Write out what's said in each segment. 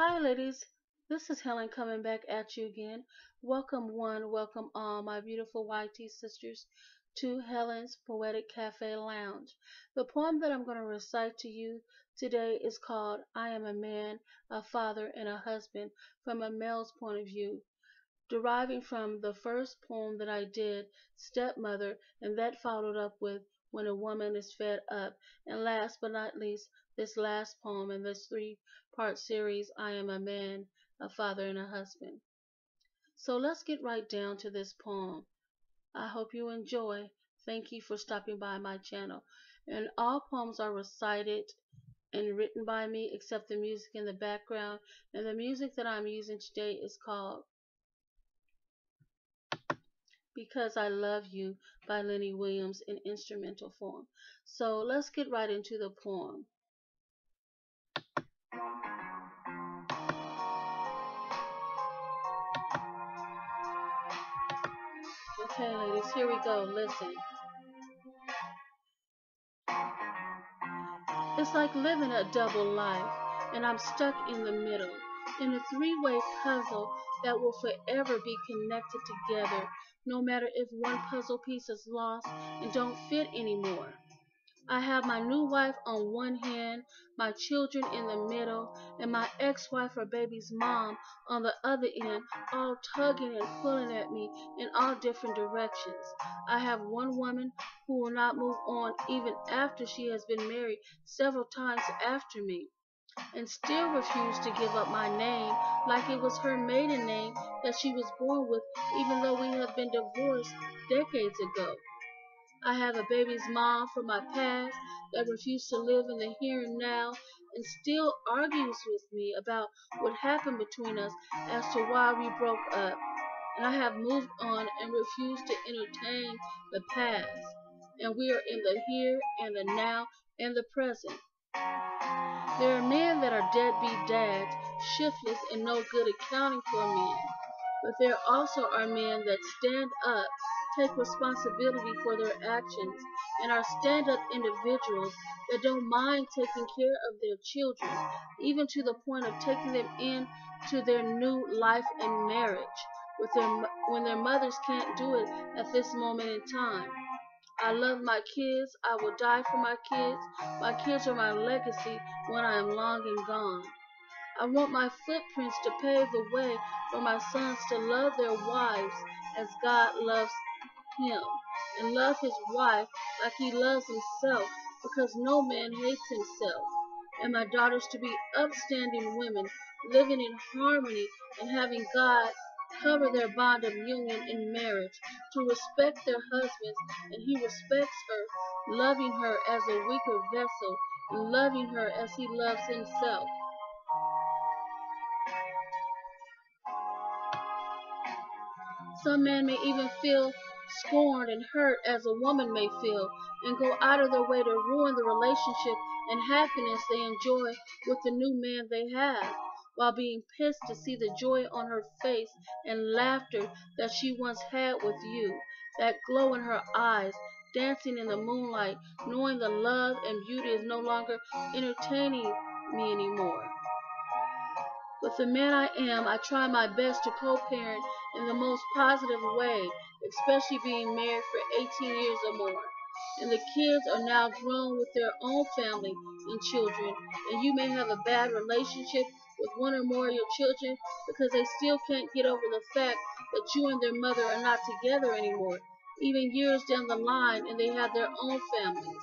Hi ladies, this is Helen coming back at you again. Welcome all my beautiful YT sisters to Helen's Poetic Cafe Lounge. The poem that I'm going to recite to you today is called I Am a Man, a Father, and a Husband from a Male's Point of View, deriving from the first poem that I did, Stepmother, and that followed up with When a Woman is Fed Up, and last but not least, this last poem in this three-part series, I Am a Man, a Father, and a Husband. So let's get right down to this poem. I hope you enjoy. Thank you for stopping by my channel. And all poems are recited and written by me except the music in the background. And the music that I'm using today is called Because I Love You by Lenny Williams in instrumental form. So let's get right into the poem. Okay, ladies, here we go. Listen. It's like living a double life, and I'm stuck in the middle, in a three-way puzzle that will forever be connected together, no matter if one puzzle piece is lost and don't fit anymore. I have my new wife on one hand, my children in the middle, and my ex-wife or baby's mom on the other end, all tugging and pulling at me in all different directions. I have one woman who will not move on even after she has been married several times after me, and still refused to give up my name like it was her maiden name that she was born with, even though we have been divorced decades ago. I have a baby's mom from my past that refused to live in the here and now and still argues with me about what happened between us as to why we broke up. And I have moved on and refused to entertain the past. And we are in the here and the now and the present. There are men that are deadbeat dads, shiftless and no good accounting for men. But there also are men that stand up, take responsibility for their actions, and are stand-up individuals that don't mind taking care of their children, even to the point of taking them in to their new life and marriage when their mothers can't do it at this moment in time. I love my kids. I will die for my kids. My kids are my legacy when I am long and gone. I want my footprints to pave the way for my sons to love their wives as God loves him, and love his wife like he loves himself, because no man hates himself, and my daughters to be upstanding women living in harmony and having God cover their bond of union in marriage, to respect their husbands and he respects her, loving her as a weaker vessel and loving her as he loves himself. Some men may even feel scorned and hurt as a woman may feel, and go out of their way to ruin the relationship and happiness they enjoy with the new man they have, while being pissed to see the joy on her face and laughter that she once had with you, that glow in her eyes, dancing in the moonlight, knowing the love and beauty is no longer entertaining me anymore. With the man I am, I try my best to co-parent in the most positive way, especially being married for 18 years or more, and the kids are now grown with their own family and children, and you may have a bad relationship with one or more of your children because they still can't get over the fact that you and their mother are not together anymore, even years down the line, and they have their own families.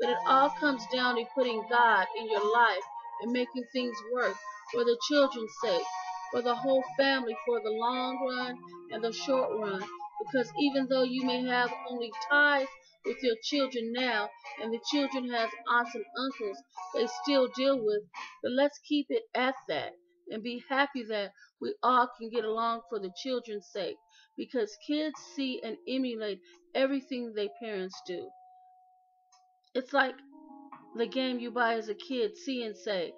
But it all comes down to putting God in your life and making things work for the children's sake, for the whole family, for the long run and the short run, because even though you may have only ties with your children now, and the children have aunts and uncles they still deal with, but let's keep it at that and be happy that we all can get along for the children's sake, because kids see and emulate everything their parents do. It's like the game you buy as a kid, see and say,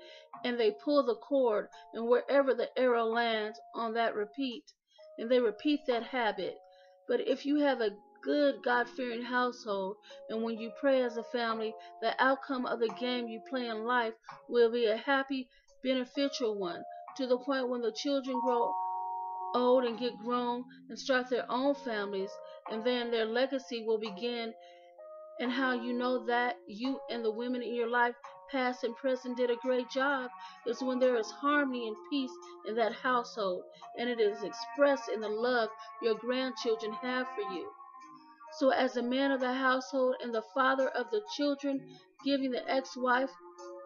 and they pull the cord, and wherever the arrow lands on that repeat, and they repeat that habit. But if you have a good God-fearing household, and when you pray as a family, the outcome of the game you play in life will be a happy, beneficial one, to the point when the children grow old and get grown and start their own families, and then their legacy will begin. And how you know that you and the women in your life, past and present, did a great job is when there is harmony and peace in that household, and it is expressed in the love your grandchildren have for you. So as the man of the household and the father of the children, giving the ex-wife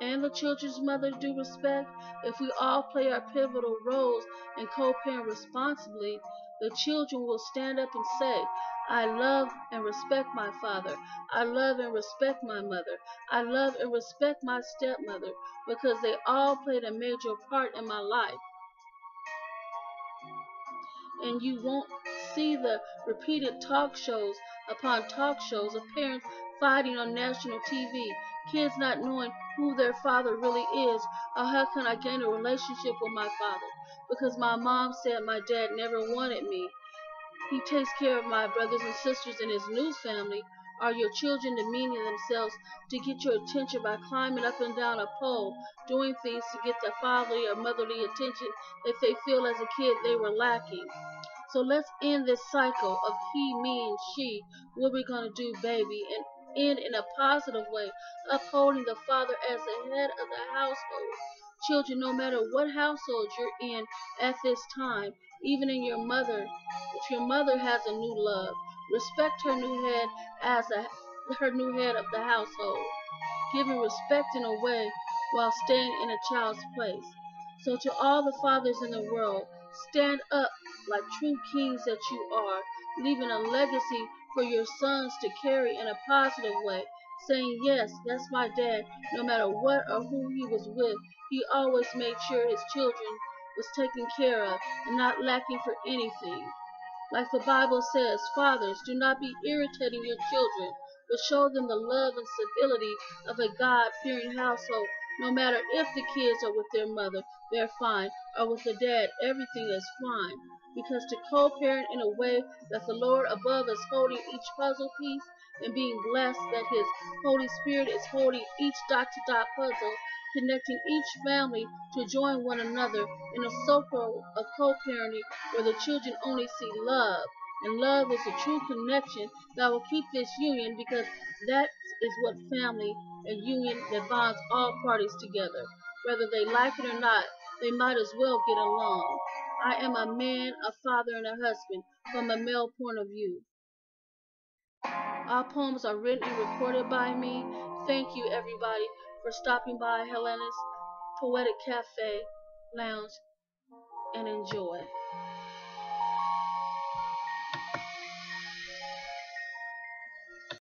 and the children's mother due respect, if we all play our pivotal roles and co-parent responsibly, the children will stand up and say, I love and respect my father. I love and respect my mother. I love and respect my stepmother, because they all played a major part in my life. And you won't see the repeated talk shows upon talk shows of parents fighting on national TV, kids not knowing who their father really is, or how can I gain a relationship with my father, because my mom said my dad never wanted me. He takes care of my brothers and sisters in his new family. Are your children demeaning themselves to get your attention by climbing up and down a pole, doing things to get the fatherly or motherly attention that they feel as a kid they were lacking? So let's end this cycle of he, me, and she, what we're going to do, baby, and end in a positive way, upholding the father as the head of the household. Children, no matter what household you're in at this time, even in your mother, if your mother has a new love, respect her new head as her new head of the household, giving respect in a way while staying in a child's place. So to all the fathers in the world, stand up like true kings that you are, leaving a legacy for your sons to carry in a positive way, saying, yes, that's my dad. No matter what or who he was with, he always made sure his children was taken care of and not lacking for anything. Like the Bible says, fathers, do not be irritating your children, but show them the love and civility of a God-fearing household. No matter if the kids are with their mother, they're fine, or with the dad, everything is fine. Because to co-parent in a way that the Lord above is holding each puzzle piece, and being blessed that His Holy Spirit is holding each dot-to-dot puzzle, connecting each family to join one another in a circle of co-parenting where the children only see love. And love is a true connection that will keep this union, because that is what family and union that bonds all parties together. Whether they like it or not, they might as well get along. I am a man, a father, and a husband from a male point of view. Our poems are written and recorded by me. Thank you, everybody, for stopping by Helen's Poetic Cafe Lounge, and enjoy.